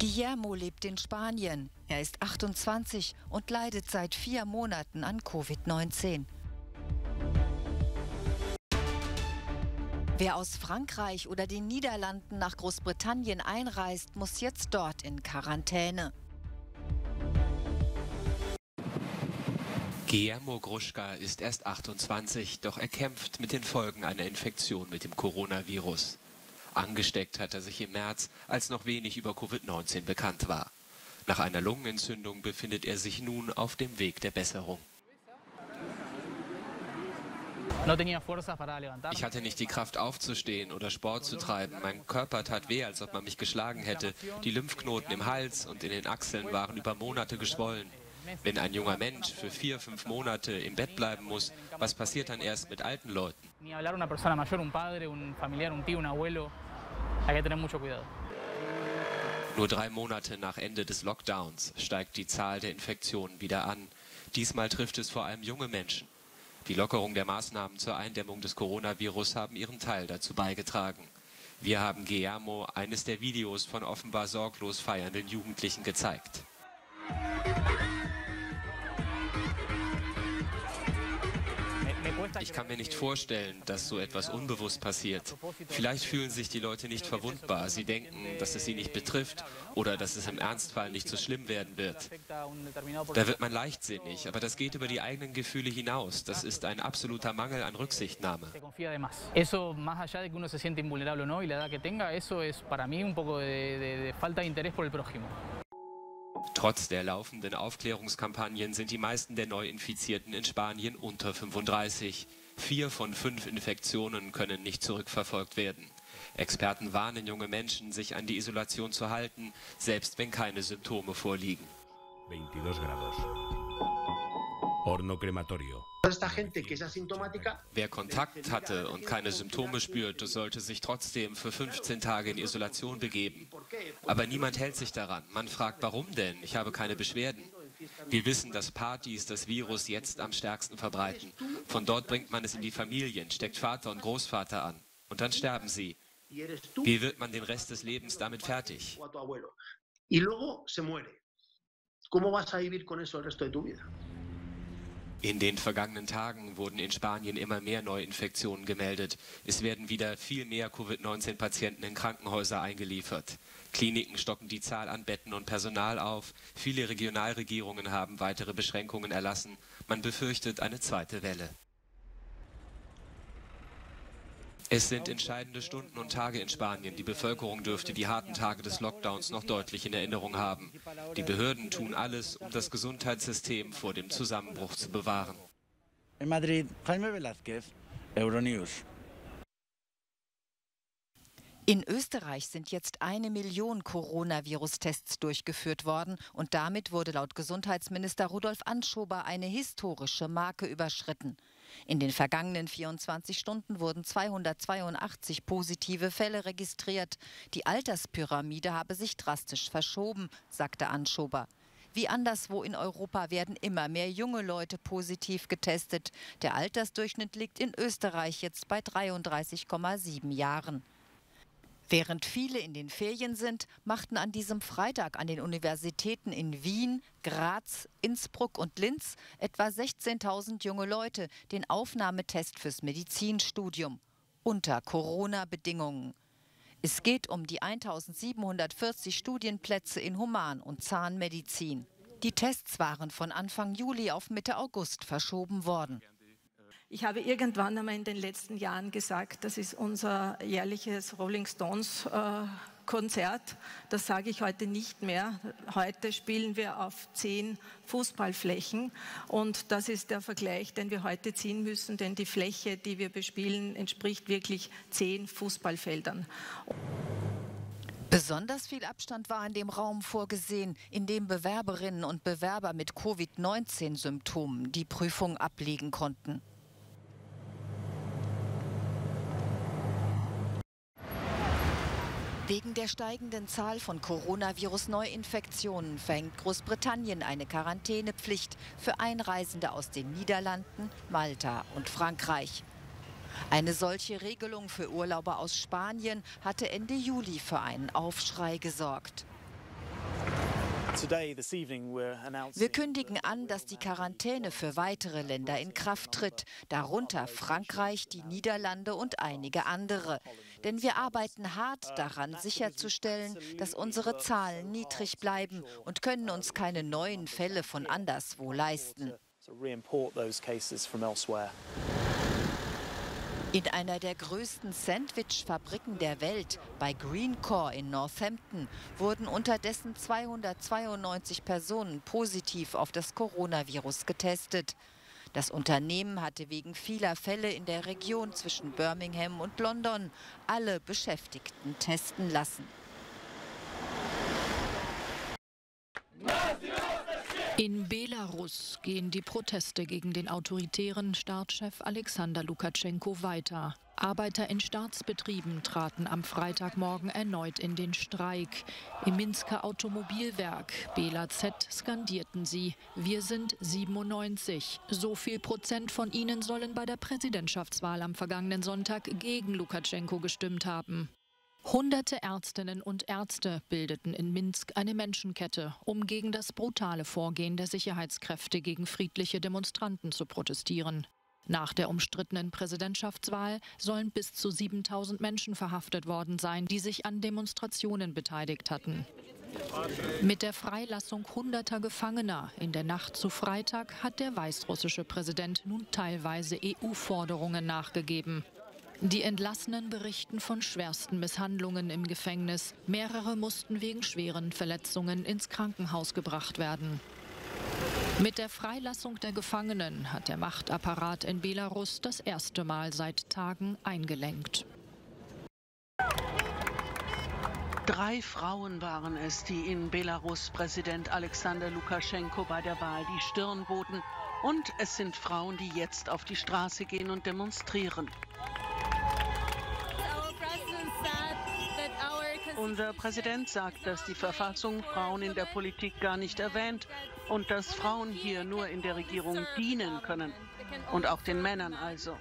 Guillermo lebt in Spanien. Er ist 28 und leidet seit 4 Monaten an Covid-19. Wer aus Frankreich oder den Niederlanden nach Großbritannien einreist, muss jetzt dort in Quarantäne. Guillermo Gruschka ist erst 28, doch er kämpft mit den Folgen einer Infektion mit dem Coronavirus. Angesteckt hat er sich im März, als noch wenig über Covid-19 bekannt war. Nach einer Lungenentzündung befindet er sich nun auf dem Weg der Besserung. Ich hatte nicht die Kraft aufzustehen oder Sport zu treiben. Mein Körper tat weh, als ob man mich geschlagen hätte. Die Lymphknoten im Hals und in den Achseln waren über Monate geschwollen. Wenn ein junger Mensch für 4, 5 Monate im Bett bleiben muss, was passiert dann erst mit alten Leuten? Nur 3 Monate nach Ende des Lockdowns steigt die Zahl der Infektionen wieder an. Diesmal trifft es vor allem junge Menschen. Die Lockerung der Maßnahmen zur Eindämmung des Coronavirus haben ihren Teil dazu beigetragen. Wir haben Guillermo eines der Videos von offenbar sorglos feiernden Jugendlichen gezeigt. Ich kann mir nicht vorstellen, dass so etwas unbewusst passiert. Vielleicht fühlen sich die Leute nicht verwundbar. Sie denken, dass es sie nicht betrifft oder dass es im Ernstfall nicht so schlimm werden wird. Da wird man leichtsinnig, aber das geht über die eigenen Gefühle hinaus. Das ist ein absoluter Mangel an Rücksichtnahme. Trotz der laufenden Aufklärungskampagnen sind die meisten der Neuinfizierten in Spanien unter 35. 4 von 5 Infektionen können nicht zurückverfolgt werden. Experten warnen junge Menschen, sich an die Isolation zu halten, selbst wenn keine Symptome vorliegen. 22 Grad. Horno crematorio. Wer Kontakt hatte und keine Symptome spürte, sollte sich trotzdem für 15 Tage in Isolation begeben. Aber niemand hält sich daran. Man fragt, warum denn? Ich habe keine Beschwerden. Wir wissen, dass Partys das Virus jetzt am stärksten verbreiten. Von dort bringt man es in die Familien, steckt Vater und Großvater an. Und dann sterben sie. Wie wird man den Rest des Lebens damit fertig? In den vergangenen Tagen wurden in Spanien immer mehr Neuinfektionen gemeldet. Es werden wieder viel mehr Covid-19-Patienten in Krankenhäuser eingeliefert. Kliniken stocken die Zahl an Betten und Personal auf. Viele Regionalregierungen haben weitere Beschränkungen erlassen. Man befürchtet eine zweite Welle. Es sind entscheidende Stunden und Tage in Spanien. Die Bevölkerung dürfte die harten Tage des Lockdowns noch deutlich in Erinnerung haben. Die Behörden tun alles, um das Gesundheitssystem vor dem Zusammenbruch zu bewahren. In Madrid, Jaime Velázquez, Euronews. In Österreich sind jetzt 1 Million Coronavirus-Tests durchgeführt worden und damit wurde laut Gesundheitsminister Rudolf Anschober eine historische Marke überschritten. In den vergangenen 24 Stunden wurden 282 positive Fälle registriert. Die Alterspyramide habe sich drastisch verschoben, sagte Anschober. Wie anderswo in Europa werden immer mehr junge Leute positiv getestet. Der Altersdurchschnitt liegt in Österreich jetzt bei 33,7 Jahren. Während viele in den Ferien sind, machten an diesem Freitag an den Universitäten in Wien, Graz, Innsbruck und Linz etwa 16.000 junge Leute den Aufnahmetest fürs Medizinstudium unter Corona-Bedingungen. Es geht um die 1.740 Studienplätze in Human- und Zahnmedizin. Die Tests waren von Anfang Juli auf Mitte August verschoben worden. Ich habe irgendwann einmal in den letzten Jahren gesagt, das ist unser jährliches Rolling Stones Konzert. Das sage ich heute nicht mehr. Heute spielen wir auf 10 Fußballflächen und das ist der Vergleich, den wir heute ziehen müssen, denn die Fläche, die wir bespielen, entspricht wirklich 10 Fußballfeldern. Besonders viel Abstand war in dem Raum vorgesehen, in dem Bewerberinnen und Bewerber mit Covid-19-Symptomen die Prüfung ablegen konnten. Wegen der steigenden Zahl von Coronavirus-Neuinfektionen verhängt Großbritannien eine Quarantänepflicht für Einreisende aus den Niederlanden, Malta und Frankreich. Eine solche Regelung für Urlauber aus Spanien hatte Ende Juli für einen Aufschrei gesorgt. Wir kündigen an, dass die Quarantäne für weitere Länder in Kraft tritt, darunter Frankreich, die Niederlande und einige andere. Denn wir arbeiten hart daran, sicherzustellen, dass unsere Zahlen niedrig bleiben und können uns keine neuen Fälle von anderswo leisten. In einer der größten Sandwich-Fabriken der Welt, bei Greencore in Northampton, wurden unterdessen 292 Personen positiv auf das Coronavirus getestet. Das Unternehmen hatte wegen vieler Fälle in der Region zwischen Birmingham und London alle Beschäftigten testen lassen. In Belarus gehen die Proteste gegen den autoritären Staatschef Alexander Lukaschenko weiter. Arbeiter in Staatsbetrieben traten am Freitagmorgen erneut in den Streik. Im Minsker Automobilwerk BELAZ skandierten sie: Wir sind 97. So viel Prozent von ihnen sollen bei der Präsidentschaftswahl am vergangenen Sonntag gegen Lukaschenko gestimmt haben. Hunderte Ärztinnen und Ärzte bildeten in Minsk eine Menschenkette, um gegen das brutale Vorgehen der Sicherheitskräfte gegen friedliche Demonstranten zu protestieren. Nach der umstrittenen Präsidentschaftswahl sollen bis zu 7000 Menschen verhaftet worden sein, die sich an Demonstrationen beteiligt hatten. Mit der Freilassung hunderter Gefangener in der Nacht zu Freitag hat der weißrussische Präsident nun teilweise EU-Forderungen nachgegeben. Die Entlassenen berichten von schwersten Misshandlungen im Gefängnis. Mehrere mussten wegen schweren Verletzungen ins Krankenhaus gebracht werden. Mit der Freilassung der Gefangenen hat der Machtapparat in Belarus das erste Mal seit Tagen eingelenkt. 3 Frauen waren es, die in Belarus Präsident Alexander Lukaschenko bei der Wahl die Stirn boten. Und es sind Frauen, die jetzt auf die Straße gehen und demonstrieren. Unser Präsident sagt, dass die Verfassung Frauen in der Politik gar nicht erwähnt und dass Frauen hier nur in der Regierung dienen können. Und auch den Männern also.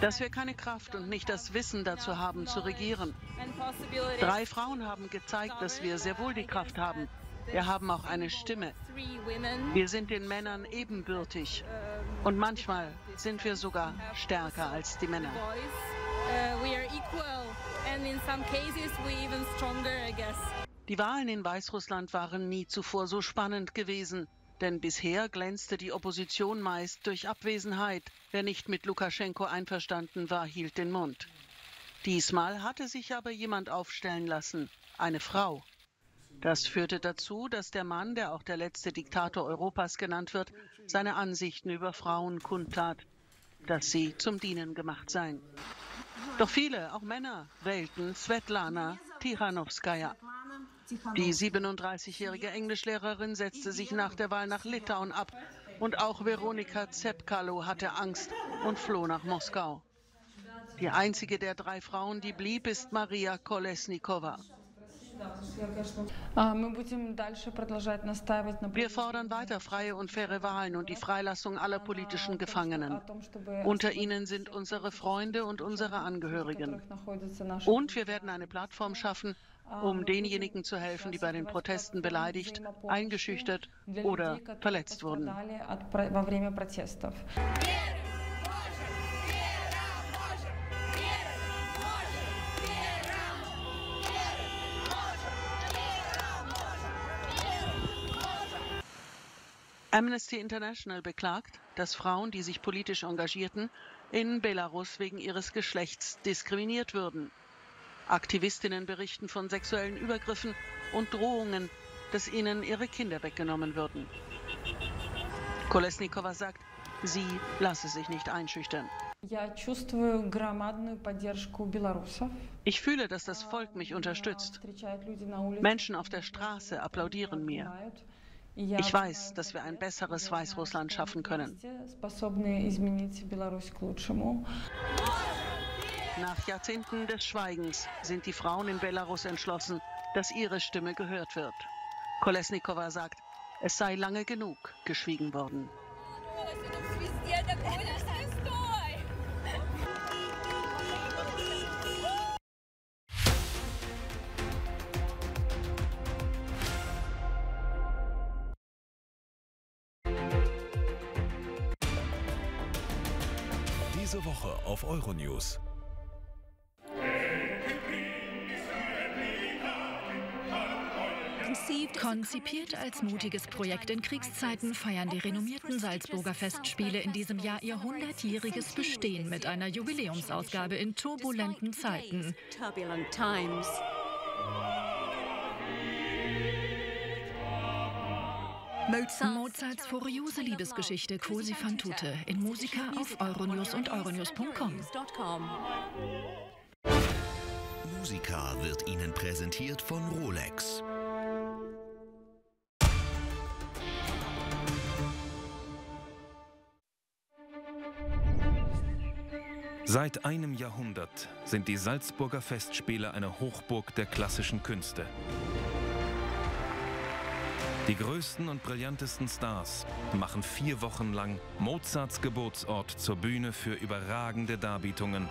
Dass wir keine Kraft und nicht das Wissen dazu haben, zu regieren. 3 Frauen haben gezeigt, dass wir sehr wohl die Kraft haben. Wir haben auch eine Stimme. Wir sind den Männern ebenbürtig. Und manchmal sind wir sogar stärker als die Männer. Die Wahlen in Weißrussland waren nie zuvor so spannend gewesen, denn bisher glänzte die Opposition meist durch Abwesenheit. Wer nicht mit Lukaschenko einverstanden war, hielt den Mund. Diesmal hatte sich aber jemand aufstellen lassen, eine Frau. Das führte dazu, dass der Mann, der auch der letzte Diktator Europas genannt wird, seine Ansichten über Frauen kundtat, dass sie zum Dienen gemacht seien. Doch viele, auch Männer, wählten Svetlana Tichanowskaja. Die 37-jährige Englischlehrerin setzte sich nach der Wahl nach Litauen ab. Und auch Veronika Zepkalo hatte Angst und floh nach Moskau. Die einzige der 3 Frauen, die blieb, ist Maria Kolesnikova. Wir fordern weiter freie und faire Wahlen und die Freilassung aller politischen Gefangenen. Unter ihnen sind unsere Freunde und unsere Angehörigen. Und wir werden eine Plattform schaffen, um denjenigen zu helfen, die bei den Protesten beleidigt, eingeschüchtert oder verletzt wurden. Amnesty International beklagt, dass Frauen, die sich politisch engagierten, in Belarus wegen ihres Geschlechts diskriminiert würden. Aktivistinnen berichten von sexuellen Übergriffen und Drohungen, dass ihnen ihre Kinder weggenommen würden. Kolesnikova sagt, sie lasse sich nicht einschüchtern. Ich fühle, dass das Volk mich unterstützt. Menschen auf der Straße applaudieren mir. Ich weiß, dass wir ein besseres Weißrussland schaffen können. Nach Jahrzehnten des Schweigens sind die Frauen in Belarus entschlossen, dass ihre Stimme gehört wird. Kolesnikova sagt, es sei lange genug geschwiegen worden. Diese Woche auf Euronews. Konzipiert als mutiges Projekt in Kriegszeiten, feiern die renommierten Salzburger Festspiele in diesem Jahr ihr 100-jähriges Bestehen mit einer Jubiläumsausgabe in turbulenten Zeiten. Mozarts furiose Liebesgeschichte Così fan tutte in Musiker auf Euronews und euronews.com. Musiker wird Ihnen präsentiert von Rolex. Seit einem Jahrhundert sind die Salzburger Festspiele eine Hochburg der klassischen Künste. Die größten und brillantesten Stars machen 4 Wochen lang Mozarts Geburtsort zur Bühne für überragende Darbietungen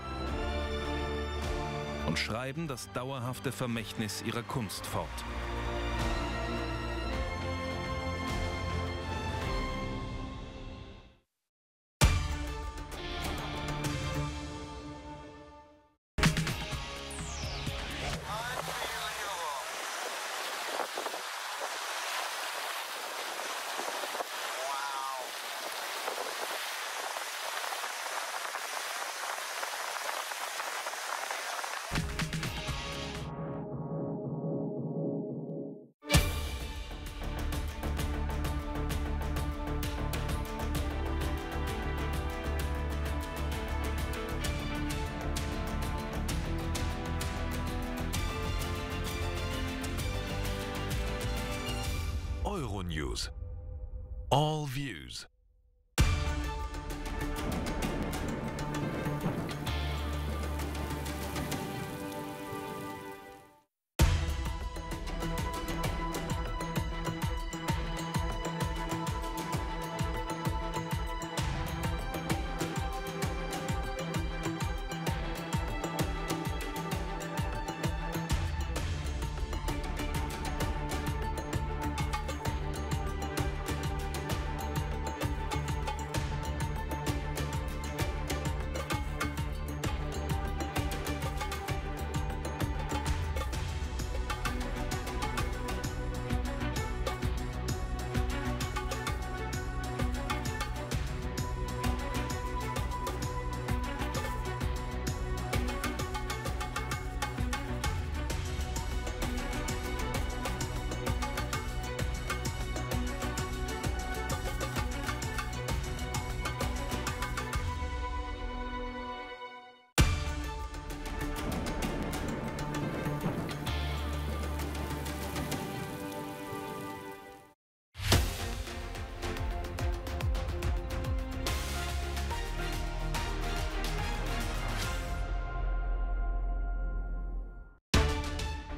und schreiben das dauerhafte Vermächtnis ihrer Kunst fort. Euronews. All views.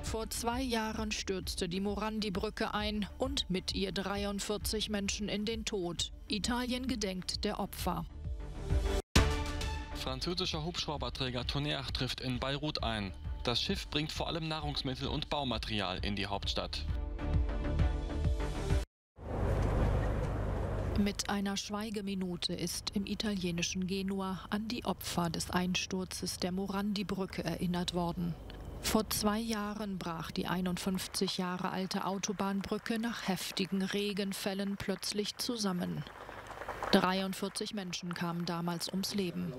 Vor 2 Jahren stürzte die Morandi-Brücke ein und mit ihr 43 Menschen in den Tod. Italien gedenkt der Opfer. Französischer Hubschrauberträger Tonnerre trifft in Beirut ein. Das Schiff bringt vor allem Nahrungsmittel und Baumaterial in die Hauptstadt. Mit einer Schweigeminute ist im italienischen Genua an die Opfer des Einsturzes der Morandi-Brücke erinnert worden. Vor 2 Jahren brach die 51 Jahre alte Autobahnbrücke nach heftigen Regenfällen plötzlich zusammen. 43 Menschen kamen damals ums Leben.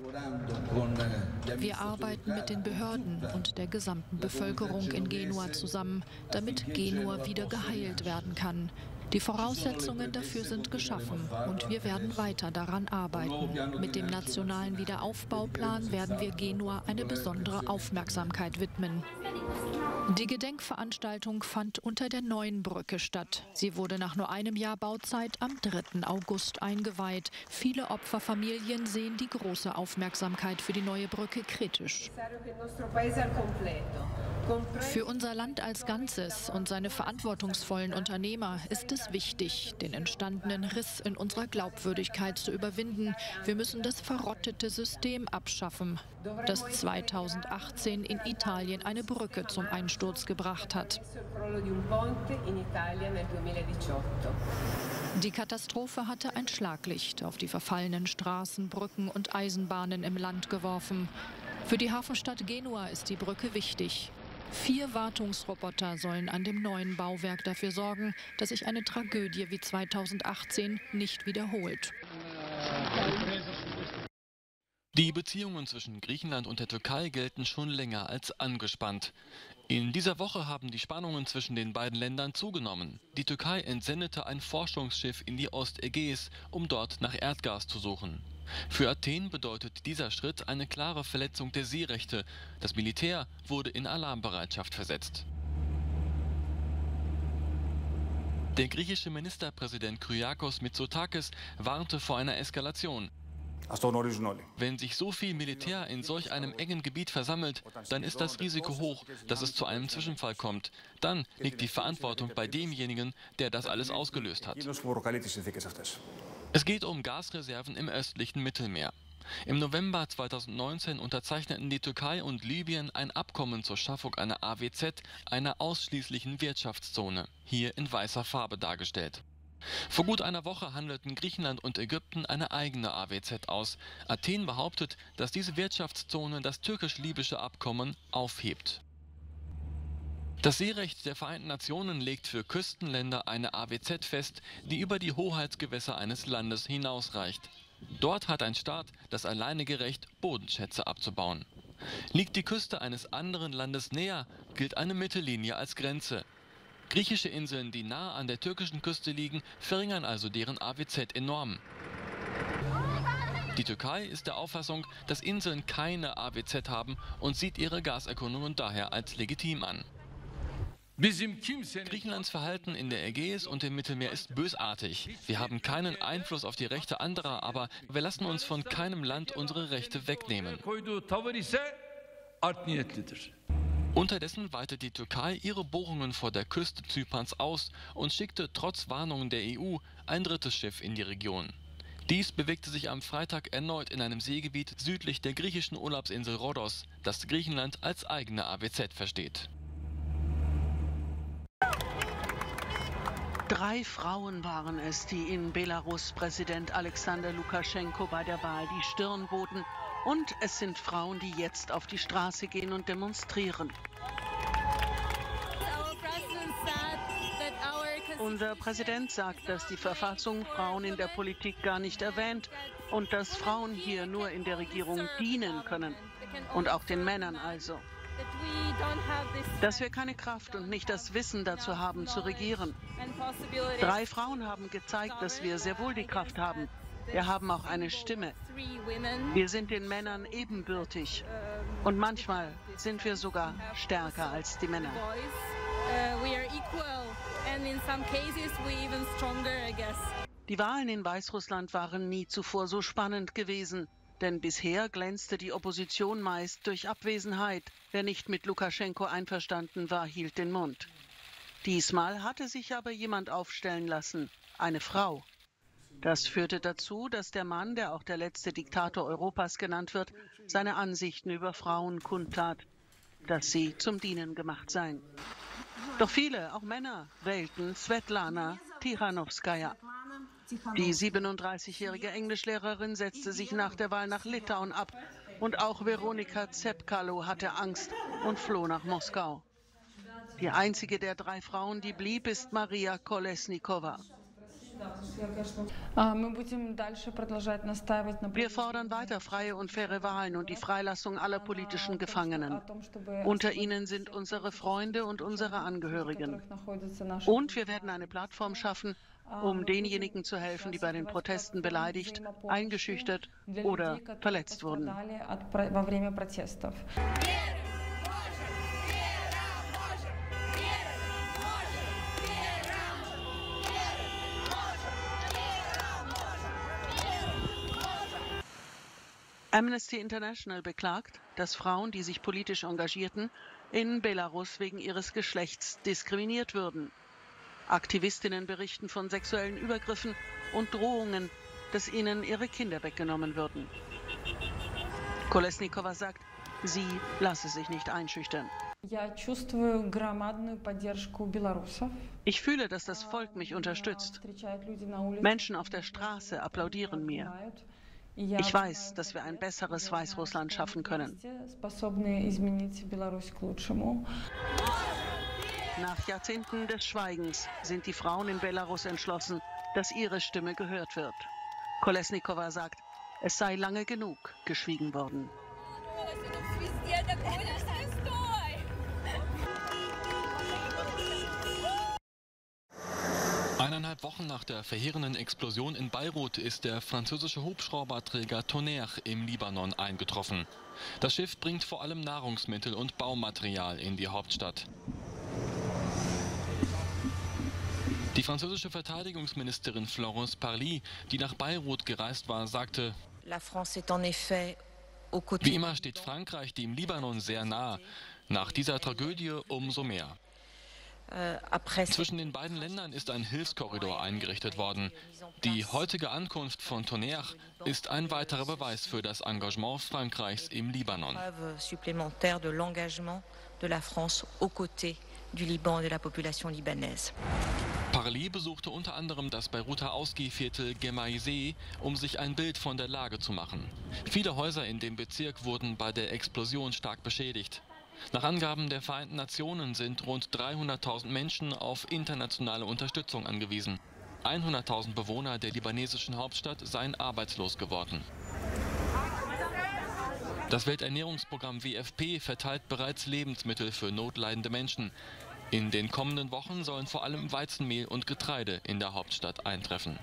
Wir arbeiten mit den Behörden und der gesamten Bevölkerung in Genua zusammen, damit Genua wieder geheilt werden kann. Die Voraussetzungen dafür sind geschaffen und wir werden weiter daran arbeiten. Mit dem nationalen Wiederaufbauplan werden wir Genua eine besondere Aufmerksamkeit widmen. Die Gedenkveranstaltung fand unter der neuen Brücke statt. Sie wurde nach nur einem Jahr Bauzeit am 3. August eingeweiht. Viele Opferfamilien sehen die große Aufmerksamkeit für die neue Brücke kritisch. Für unser Land als Ganzes und seine verantwortungsvollen Unternehmer ist es wichtig, den entstandenen Riss in unserer Glaubwürdigkeit zu überwinden. Wir müssen das verrottete System abschaffen, das 2018 in Italien eine Brücke zum Einsturz gebracht hat. Die Katastrophe hatte ein Schlaglicht auf die verfallenen Straßen, Brücken und Eisenbahnen im Land geworfen. Für die Hafenstadt Genua ist die Brücke wichtig. 4 Wartungsroboter sollen an dem neuen Bauwerk dafür sorgen, dass sich eine Tragödie wie 2018 nicht wiederholt. Die Beziehungen zwischen Griechenland und der Türkei gelten schon länger als angespannt. In dieser Woche haben die Spannungen zwischen den beiden Ländern zugenommen. Die Türkei entsendete ein Forschungsschiff in die Ostägäis, um dort nach Erdgas zu suchen. Für Athen bedeutet dieser Schritt eine klare Verletzung der Seerechte. Das Militär wurde in Alarmbereitschaft versetzt. Der griechische Ministerpräsident Kryakos Mitsotakis warnte vor einer Eskalation. Wenn sich so viel Militär in solch einem engen Gebiet versammelt, dann ist das Risiko hoch, dass es zu einem Zwischenfall kommt. Dann liegt die Verantwortung bei demjenigen, der das alles ausgelöst hat. Es geht um Gasreserven im östlichen Mittelmeer. Im November 2019 unterzeichneten die Türkei und Libyen ein Abkommen zur Schaffung einer AWZ, einer ausschließlichen Wirtschaftszone, hier in weißer Farbe dargestellt. Vor gut einer Woche handelten Griechenland und Ägypten eine eigene AWZ aus. Athen behauptet, dass diese Wirtschaftszone das türkisch-libysche Abkommen aufhebt. Das Seerecht der Vereinten Nationen legt für Küstenländer eine AWZ fest, die über die Hoheitsgewässer eines Landes hinausreicht. Dort hat ein Staat das alleinige Recht, Bodenschätze abzubauen. Liegt die Küste eines anderen Landes näher, gilt eine Mittellinie als Grenze. Griechische Inseln, die nah an der türkischen Küste liegen, verringern also deren AWZ enorm. Die Türkei ist der Auffassung, dass Inseln keine AWZ haben und sieht ihre Gaserkundungen daher als legitim an. Griechenlands Verhalten in der Ägäis und im Mittelmeer ist bösartig. Wir haben keinen Einfluss auf die Rechte anderer, aber wir lassen uns von keinem Land unsere Rechte wegnehmen. Unterdessen weitet die Türkei ihre Bohrungen vor der Küste Zyperns aus und schickte trotz Warnungen der EU ein drittes Schiff in die Region. Dies bewegte sich am Freitag erneut in einem Seegebiet südlich der griechischen Urlaubsinsel Rhodos, das Griechenland als eigene AWZ versteht. 3 Frauen waren es, die in Belarus Präsident Alexander Lukaschenko bei der Wahl die Stirn boten. Und es sind Frauen, die jetzt auf die Straße gehen und demonstrieren. Unser Präsident sagt, dass die Verfassung Frauen in der Politik gar nicht erwähnt und dass Frauen hier nur in der Regierung dienen können. Und auch den Männern also. Dass wir keine Kraft und nicht das Wissen dazu haben, zu regieren. 3 Frauen haben gezeigt, dass wir sehr wohl die Kraft haben. Wir haben auch eine Stimme. Wir sind den Männern ebenbürtig. Und manchmal sind wir sogar stärker als die Männer. Die Wahlen in Weißrussland waren nie zuvor so spannend gewesen. Denn bisher glänzte die Opposition meist durch Abwesenheit. Wer nicht mit Lukaschenko einverstanden war, hielt den Mund. Diesmal hatte sich aber jemand aufstellen lassen, eine Frau. Das führte dazu, dass der Mann, der auch der letzte Diktator Europas genannt wird, seine Ansichten über Frauen kundtat, dass sie zum Dienen gemacht seien. Doch viele, auch Männer, wählten Svetlana Tichanowskaja. Die 37-jährige Englischlehrerin setzte sich nach der Wahl nach Litauen ab. Und auch Veronika Zepkalo hatte Angst und floh nach Moskau. Die einzige der 3 Frauen, die blieb, ist Maria Kolesnikova. Wir fordern weiter freie und faire Wahlen und die Freilassung aller politischen Gefangenen. Unter ihnen sind unsere Freunde und unsere Angehörigen. Und wir werden eine Plattform schaffen, um denjenigen zu helfen, die bei den Protesten beleidigt, eingeschüchtert oder verletzt wurden. Amnesty International beklagt, dass Frauen, die sich politisch engagierten, in Belarus wegen ihres Geschlechts diskriminiert würden. Aktivistinnen berichten von sexuellen Übergriffen und Drohungen, dass ihnen ihre Kinder weggenommen würden. Kolesnikova sagt, sie lasse sich nicht einschüchtern. Ich fühle, dass das Volk mich unterstützt. Menschen auf der Straße applaudieren mir. Ich weiß, dass wir ein besseres Weißrussland schaffen können. Nach Jahrzehnten des Schweigens sind die Frauen in Belarus entschlossen, dass ihre Stimme gehört wird. Kolesnikova sagt, es sei lange genug geschwiegen worden. Eineinhalb Wochen nach der verheerenden Explosion in Beirut ist der französische Hubschrauberträger Tonnerre im Libanon eingetroffen. Das Schiff bringt vor allem Nahrungsmittel und Baumaterial in die Hauptstadt. Die französische Verteidigungsministerin Florence Parly, die nach Beirut gereist war, sagte: Wie immer steht Frankreich dem Libanon sehr nah. Nach dieser Tragödie umso mehr. Zwischen den beiden Ländern ist ein Hilfskorridor eingerichtet worden. Die heutige Ankunft von Tonnerre ist ein weiterer Beweis für das Engagement Frankreichs im Libanon. Parly besuchte unter anderem das Beiruter Ausgehviertel Gemayzeh, um sich ein Bild von der Lage zu machen. Viele Häuser in dem Bezirk wurden bei der Explosion stark beschädigt. Nach Angaben der Vereinten Nationen sind rund 300.000 Menschen auf internationale Unterstützung angewiesen. 100.000 Bewohner der libanesischen Hauptstadt seien arbeitslos geworden. Das Welternährungsprogramm WFP verteilt bereits Lebensmittel für notleidende Menschen. In den kommenden Wochen sollen vor allem Weizenmehl und Getreide in der Hauptstadt eintreffen.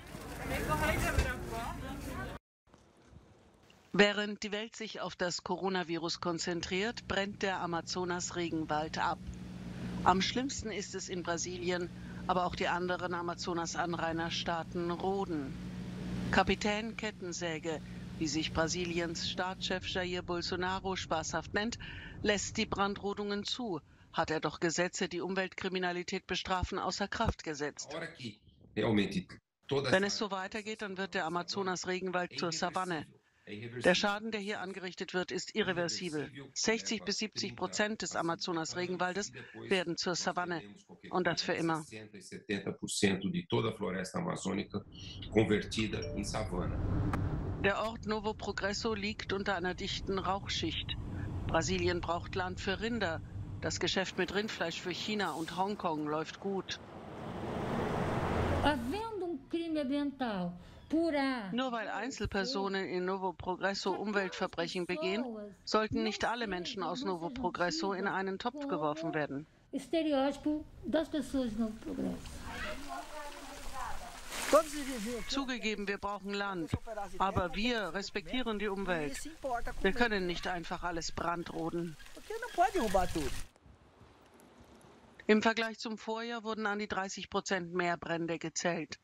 Während die Welt sich auf das Coronavirus konzentriert, brennt der Amazonas-Regenwald ab. Am schlimmsten ist es in Brasilien, aber auch die anderen Amazonas-Anrainerstaaten roden. Kapitän Kettensäge, wie sich Brasiliens Staatschef Jair Bolsonaro spaßhaft nennt, lässt die Brandrodungen zu, hat er doch Gesetze, die Umweltkriminalität bestrafen, außer Kraft gesetzt. Wenn es so weitergeht, dann wird der Amazonas-Regenwald zur Savanne. Der Schaden, der hier angerichtet wird, ist irreversibel. 60 bis 70% des Amazonas-Regenwaldes werden zur Savanne und das für immer. Der Ort Novo Progresso liegt unter einer dichten Rauchschicht. Brasilien braucht Land für Rinder. Das Geschäft mit Rindfleisch für China und Hongkong läuft gut. Nur weil Einzelpersonen in Novo Progresso Umweltverbrechen begehen, sollten nicht alle Menschen aus Novo Progresso in einen Topf geworfen werden. Zugegeben, wir brauchen Land, aber wir respektieren die Umwelt. Wir können nicht einfach alles brandroden. Im Vergleich zum Vorjahr wurden an die 30% mehr Brände gezählt.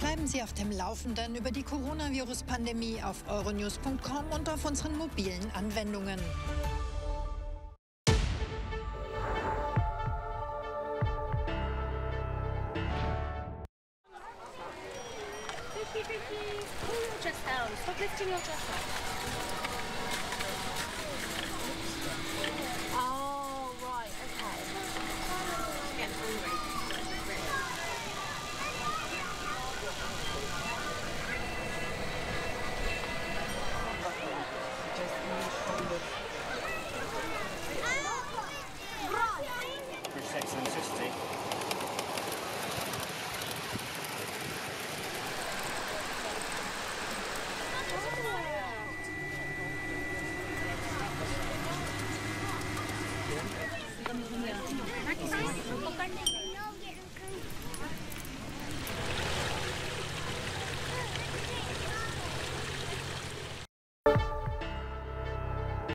Bleiben Sie auf dem Laufenden über die Coronavirus-Pandemie auf euronews.com und auf unseren mobilen Anwendungen. Thank you.